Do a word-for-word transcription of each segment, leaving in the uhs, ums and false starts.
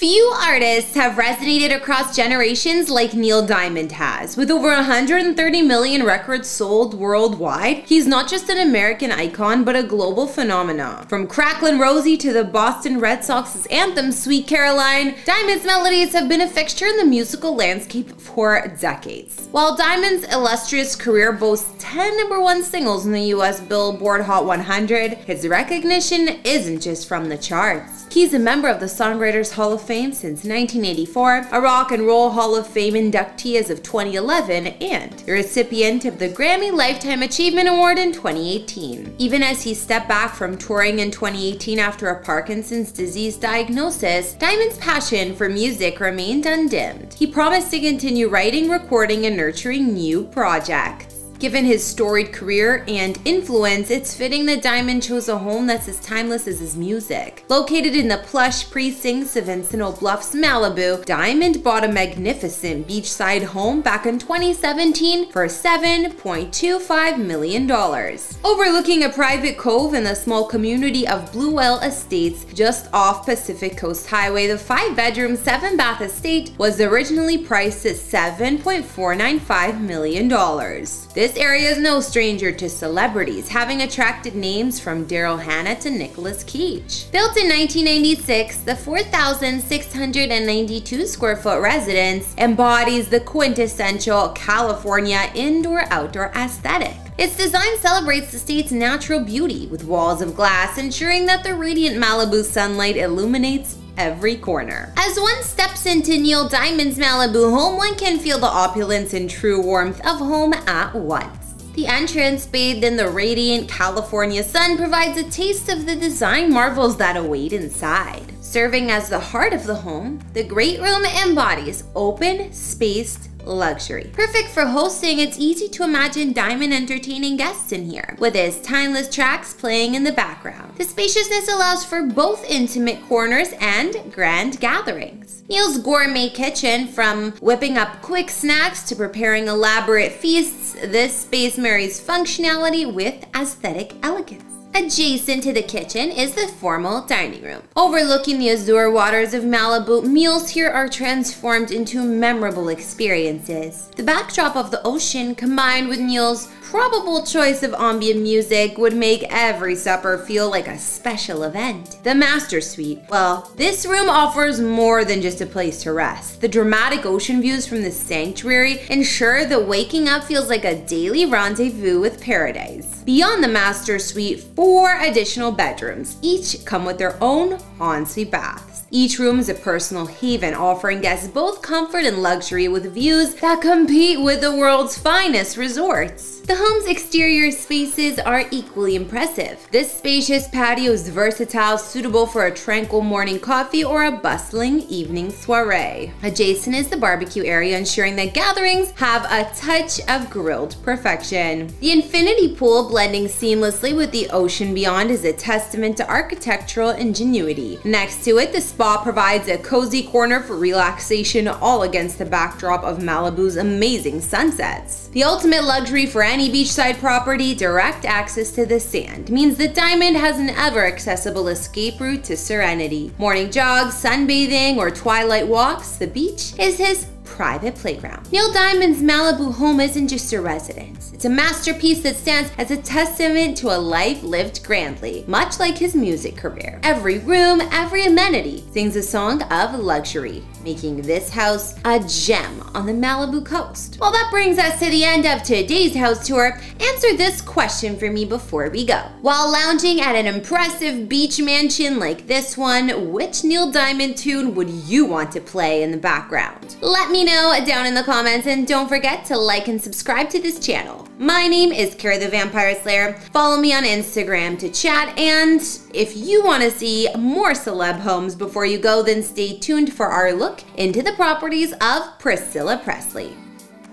Few artists have resonated across generations like Neil Diamond has. With over one hundred thirty million records sold worldwide, he's not just an American icon, but a global phenomenon. From Cracklin' Rosie to the Boston Red Sox's anthem Sweet Caroline, Diamond's melodies have been a fixture in the musical landscape for decades. While Diamond's illustrious career boasts ten number one singles in the U S Billboard Hot one hundred, his recognition isn't just from the charts. He's a member of the Songwriters Hall of Fame Fame since nineteen eighty-four, a Rock and Roll Hall of Fame inductee as of twenty eleven, and the recipient of the Grammy Lifetime Achievement Award in twenty eighteen. Even as he stepped back from touring in twenty eighteen after a Parkinson's disease diagnosis, Diamond's passion for music remained undimmed. He promised to continue writing, recording, and nurturing new projects. Given his storied career and influence, it's fitting that Diamond chose a home that's as timeless as his music. Located in the plush precincts of Encino Bluffs, Malibu, Diamond bought a magnificent beachside home back in twenty seventeen for seven point two five million dollars. Overlooking a private cove in the small community of Bluewell Estates, just off Pacific Coast Highway, the five-bedroom, seven-bath estate was originally priced at seven point four nine five million dollars. This This area is no stranger to celebrities, having attracted names from Daryl Hannah to Nicolas Cage. Built in nineteen ninety-six, the four thousand six hundred ninety-two square foot residence embodies the quintessential California indoor-outdoor aesthetic. Its design celebrates the state's natural beauty, with walls of glass ensuring that the radiant Malibu sunlight illuminates every corner. As one steps into Neil Diamond's Malibu home, one can feel the opulence and true warmth of home at once. The entrance, bathed in the radiant California sun, provides a taste of the design marvels that await inside. Serving as the heart of the home, the great room embodies open, spaced luxury. Perfect for hosting, it's easy to imagine Diamond entertaining guests in here, with his timeless tracks playing in the background. The spaciousness allows for both intimate corners and grand gatherings. Neil's gourmet kitchen, from whipping up quick snacks to preparing elaborate feasts, this space marries functionality with aesthetic elegance. Adjacent to the kitchen is the formal dining room. Overlooking the azure waters of Malibu, meals here are transformed into memorable experiences. The backdrop of the ocean, combined with Neil's probable choice of ambient music, would make every supper feel like a special event. The master suite. Well, this room offers more than just a place to rest. The dramatic ocean views from the sanctuary ensure that waking up feels like a daily rendezvous with paradise. Beyond the master suite, four additional bedrooms, each come with their own ensuite baths. Each room is a personal haven, offering guests both comfort and luxury with views that compete with the world's finest resorts. The home's exterior spaces are equally impressive. This spacious patio is versatile, suitable for a tranquil morning coffee or a bustling evening soiree. Adjacent is the barbecue area, ensuring that gatherings have a touch of grilled perfection. The infinity pool, blending seamlessly with the ocean beyond, is a testament to architectural ingenuity. Next to it, the spa provides a cozy corner for relaxation, all against the backdrop of Malibu's amazing sunsets. The ultimate luxury for any beachside property, direct access to the sand means that Diamond has an ever-accessible escape route to serenity. Morning jogs, sunbathing, or twilight walks, the beach is his private playground. Neil Diamond's Malibu home isn't just a residence. It's a masterpiece that stands as a testament to a life lived grandly, much like his music career. Every room, every amenity sings a song of luxury, making this house a gem on the Malibu coast. Well, that brings us to the end of today's house tour. Answer this question for me before we go. While lounging at an impressive beach mansion like this one, which Neil Diamond tune would you want to play in the background? Let me know down in the comments, and don't forget to like and subscribe to this channel. My name is Kara the Vampire Slayer. Follow me on Instagram to chat, and if you want to see more celeb homes before you go, then stay tuned for our look into the properties of Priscilla Presley.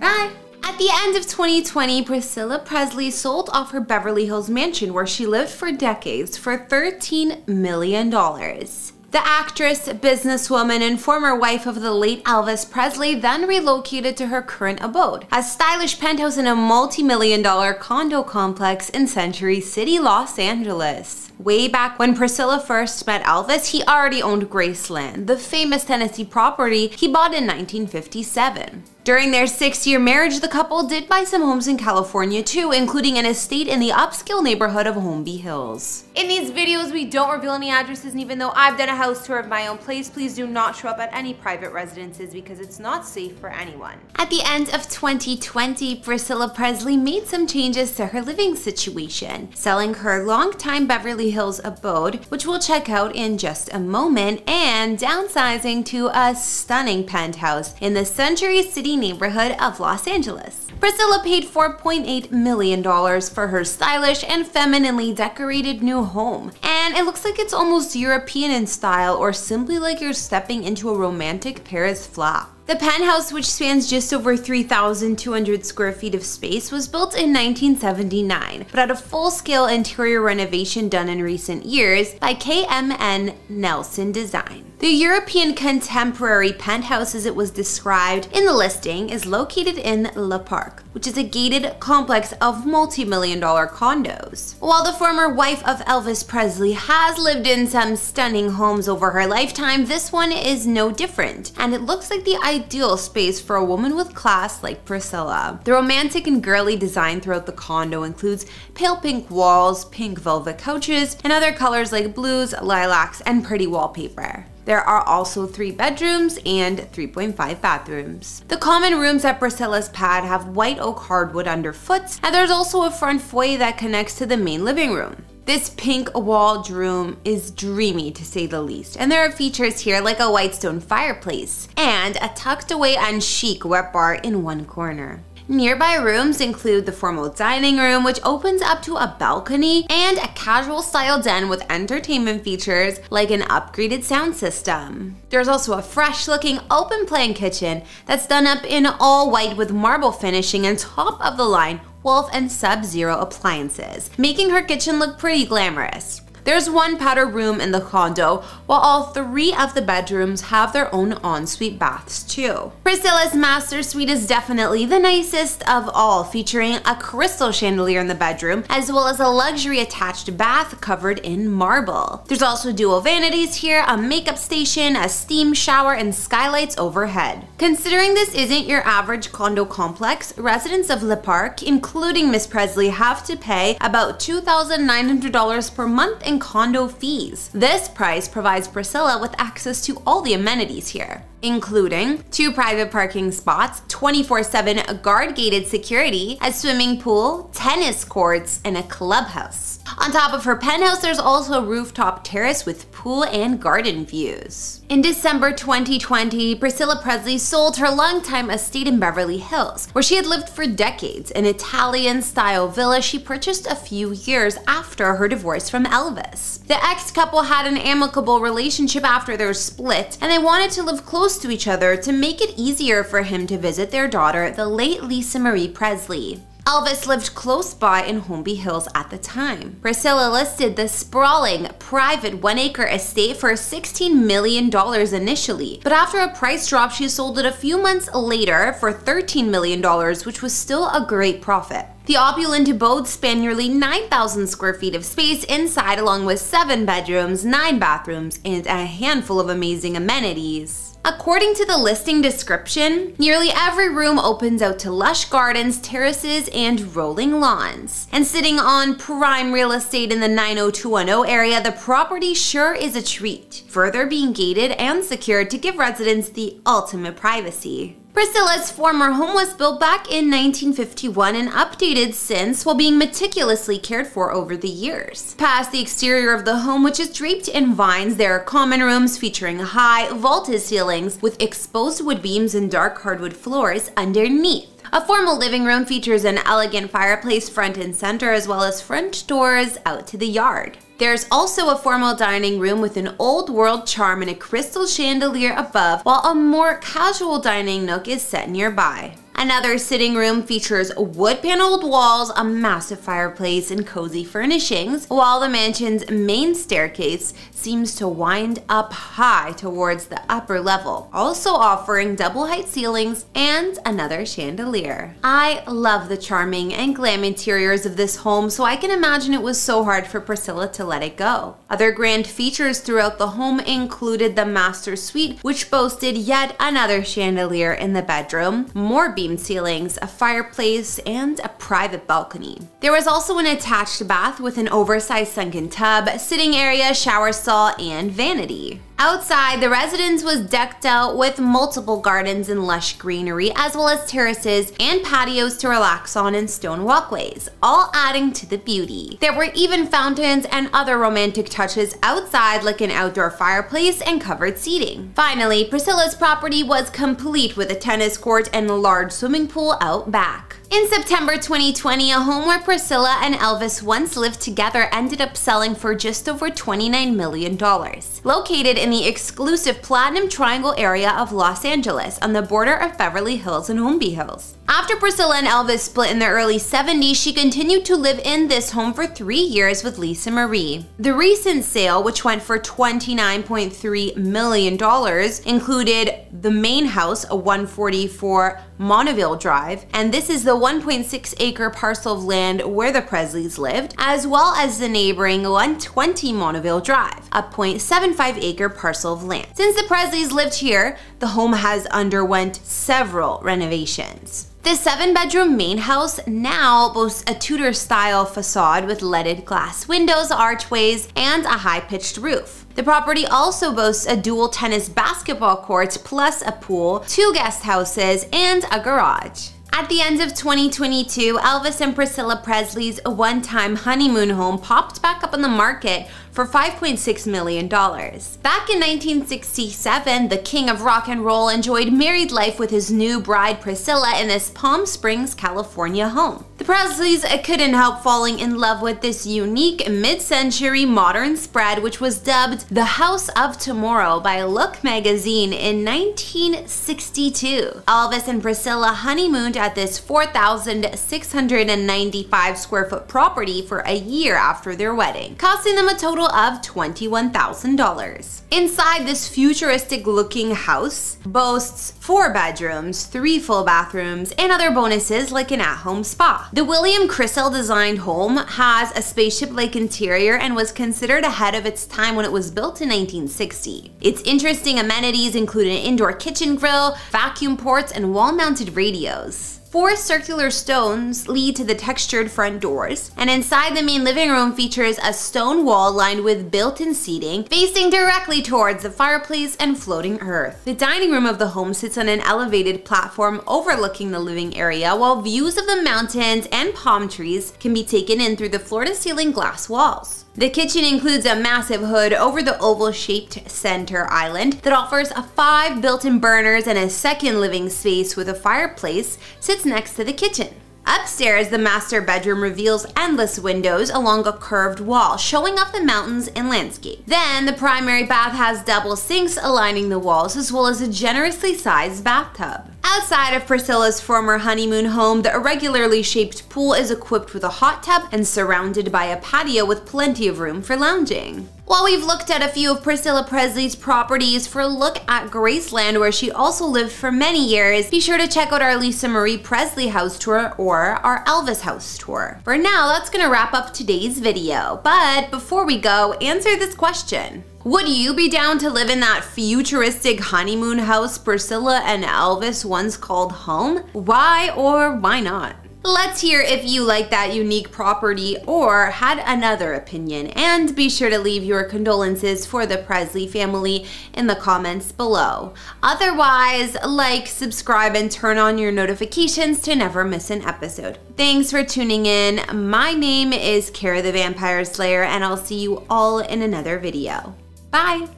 Bye! At the end of twenty twenty, Priscilla Presley sold off her Beverly Hills mansion where she lived for decades for thirteen million dollars. The actress, businesswoman, and former wife of the late Elvis Presley then relocated to her current abode, a stylish penthouse in a multi-million dollar condo complex in Century City, Los Angeles. Way back when Priscilla first met Elvis, he already owned Graceland, the famous Tennessee property he bought in nineteen fifty-seven. During their six-year marriage, the couple did buy some homes in California too, including an estate in the upscale neighborhood of Holmby Hills. In these videos, we don't reveal any addresses, and even though I've done a house tour of my own place, please do not show up at any private residences because it's not safe for anyone. At the end of twenty twenty, Priscilla Presley made some changes to her living situation, selling her longtime Beverly Hills abode, which we'll check out in just a moment, and downsizing to a stunning penthouse in the Century City neighborhood of Los Angeles. Priscilla paid four point eight million dollars for her stylish and femininely decorated new home, and it looks like it's almost European in style or simply like you're stepping into a romantic Paris flop. The penthouse, which spans just over three thousand two hundred square feet of space, was built in nineteen seventy-nine, but had a full-scale interior renovation done in recent years by K M N Nelson Design. The European contemporary penthouse, as it was described in the listing, is located in Le Parc, which is a gated complex of multi-million dollar condos. While the former wife of Elvis Presley has lived in some stunning homes over her lifetime, this one is no different, and it looks like the ideal space for a woman with class like Priscilla. The romantic and girly design throughout the condo includes pale pink walls, pink velvet couches, and other colors like blues, lilacs, and pretty wallpaper. There are also three bedrooms and three point five bathrooms. The common rooms at Priscilla's pad have white oak hardwood underfoot, and there's also a front foyer that connects to the main living room. This pink walled room is dreamy to say the least, and there are features here like a white stone fireplace and a tucked away and chic wet bar in one corner. Nearby rooms include the formal dining room, which opens up to a balcony, and a casual style den with entertainment features like an upgraded sound system. There's also a fresh looking open plan kitchen that's done up in all white with marble finishing and top of the line Wolf and Sub-Zero appliances, making her kitchen look pretty glamorous. There's one powder room in the condo, while all three of the bedrooms have their own ensuite baths too. Priscilla's master suite is definitely the nicest of all, featuring a crystal chandelier in the bedroom, as well as a luxury attached bath covered in marble. There's also dual vanities here, a makeup station, a steam shower, and skylights overhead. Considering this isn't your average condo complex, residents of Le Parc, including Miss Presley, have to pay about two thousand nine hundred dollars per month in condo fees. This price provides Priscilla with access to all the amenities here, including two private parking spots, twenty-four seven guard-gated security, a swimming pool, tennis courts, and a clubhouse. On top of her penthouse, there's also a rooftop terrace with pool and garden views. In December twenty twenty, Priscilla Presley sold her longtime estate in Beverly Hills, where she had lived for decades, an Italian-style villa she purchased a few years after her divorce from Elvis. The ex-couple had an amicable relationship after their split, and they wanted to live close to each other to make it easier for him to visit their daughter, the late Lisa Marie Presley. Elvis lived close by in Holmby Hills at the time. Priscilla listed the sprawling, private one-acre estate for sixteen million dollars initially, but after a price drop, she sold it a few months later for thirteen million dollars, which was still a great profit. The opulent abode spanned nearly nine thousand square feet of space inside, along with seven bedrooms, nine bathrooms, and a handful of amazing amenities. According to the listing description, nearly every room opens out to lush gardens, terraces, and rolling lawns. And sitting on prime real estate in the nine oh two one oh area, the property sure is a treat, further being gated and secured to give residents the ultimate privacy. Priscilla's former home was built back in nineteen fifty-one and updated since, while being meticulously cared for over the years. Past the exterior of the home, which is draped in vines, there are common rooms featuring high, vaulted ceilings with exposed wood beams and dark hardwood floors underneath. A formal living room features an elegant fireplace front and center, as well as front doors out to the yard. There's also a formal dining room with an old-world charm and a crystal chandelier above, while a more casual dining nook is set nearby. Another sitting room features wood paneled walls, a massive fireplace, and cozy furnishings, while the mansion's main staircase seems to wind up high towards the upper level, also offering double height ceilings and another chandelier. I love the charming and glam interiors of this home, so I can imagine it was so hard for Priscilla to let it go. Other grand features throughout the home included the master suite, which boasted yet another chandelier in the bedroom, more beam ceilings, a fireplace, and a private balcony. There was also an attached bath with an oversized sunken tub, sitting area, shower stall, and vanity. Outside, the residence was decked out with multiple gardens and lush greenery, as well as terraces and patios to relax on and stone walkways, all adding to the beauty. There were even fountains and other romantic touches outside, like an outdoor fireplace and covered seating. Finally, Priscilla's property was complete with a tennis court and a large swimming pool out back. In September twenty twenty, a home where Priscilla and Elvis once lived together ended up selling for just over twenty-nine million dollars. Located in the exclusive Platinum Triangle area of Los Angeles on the border of Beverly Hills and Holmby Hills. After Priscilla and Elvis split in the early seventies, she continued to live in this home for three years with Lisa Marie. The recent sale, which went for twenty-nine point three million dollars, included the main house, a one forty-four Monaville Drive, and this is the one point six acre parcel of land where the Presleys lived, as well as the neighboring one twenty Monaville Drive, a zero point seven five acre parcel of land. Since the Presleys lived here, the home has underwent several renovations. The seven-bedroom main house now boasts a Tudor-style facade with leaded glass windows, archways, and a high-pitched roof. The property also boasts a dual tennis basketball court plus a pool, two guest houses, and a garage. At the end of twenty twenty-two, Elvis and Priscilla Presley's one-time honeymoon home popped back up on the market for five point six million dollars. Back in nineteen sixty-seven, the king of rock and roll enjoyed married life with his new bride Priscilla in this Palm Springs, California home. The Presleys couldn't help falling in love with this unique mid-century modern spread, which was dubbed the House of Tomorrow by Look magazine in nineteen sixty-two. Elvis and Priscilla honeymooned at this four thousand six hundred ninety-five square foot property for a year after their wedding, costing them a total of twenty-one thousand dollars. Inside, this futuristic looking house boasts four bedrooms, three full bathrooms, and other bonuses like an at-home spa. The William Crissell designed home has a spaceship-like interior and was considered ahead of its time when it was built in nineteen sixty. Its interesting amenities include an indoor kitchen grill, vacuum ports, and wall-mounted radios. Four circular stones lead to the textured front doors, and inside the main living room features a stone wall lined with built-in seating, facing directly towards the fireplace and floating hearth. The dining room of the home sits on an elevated platform overlooking the living area, while views of the mountains and palm trees can be taken in through the floor-to-ceiling glass walls. The kitchen includes a massive hood over the oval-shaped center island that offers a five built-in burners, and a second living space with a fireplace sits next to the kitchen. Upstairs, the master bedroom reveals endless windows along a curved wall, showing off the mountains and landscape. Then, the primary bath has double sinks aligning the walls, as well as a generously sized bathtub. Outside of Priscilla's former honeymoon home, the irregularly shaped pool is equipped with a hot tub and surrounded by a patio with plenty of room for lounging. While we've looked at a few of Priscilla Presley's properties, for a look at Graceland, where she also lived for many years, be sure to check out our Lisa Marie Presley house tour or our Elvis house tour. For now, that's gonna wrap up today's video. But before we go, answer this question. Would you be down to live in that futuristic honeymoon house Priscilla and Elvis once called home? Why or why not? Let's hear if you like that unique property or had another opinion, and be sure to leave your condolences for the Presley family in the comments below. Otherwise, like, subscribe, and turn on your notifications to never miss an episode. Thanks for tuning in. My name is Kara the Vampire Slayer, and I'll see you all in another video. Bye!